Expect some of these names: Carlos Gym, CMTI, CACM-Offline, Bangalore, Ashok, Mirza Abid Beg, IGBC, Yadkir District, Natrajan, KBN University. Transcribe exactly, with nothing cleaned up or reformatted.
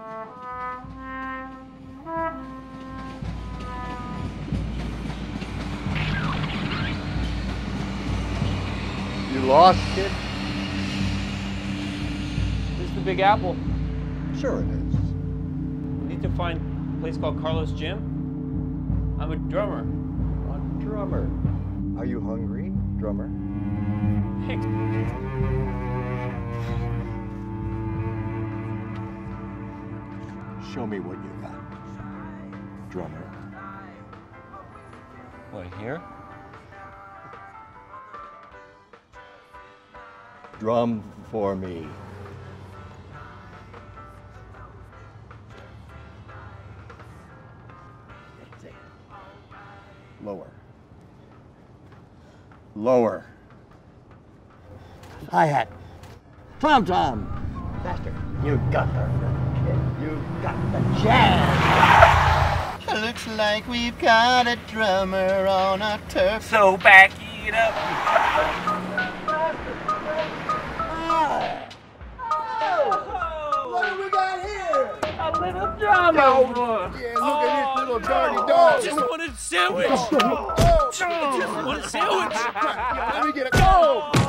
You lost, kid? This is the Big Apple. Sure it is. We need to find a place called Carlos Gym. I'm a drummer. A drummer? Are you hungry, drummer? Thanks. Show me what you got, drummer. What, here? Drum for me. That's it. Lower. Lower. Hi-hat. Tom-tom. Faster. You got the kid. You got the jazz. Looks like we've got a drummer on our turf. So back it up. Ah. Oh. What do we got here? A little drummer. Oh. Yeah, look oh, at this little dirty no. dog. I just wanted a sandwich. Oh. Oh. I just wanted a sandwich. Let me get a go.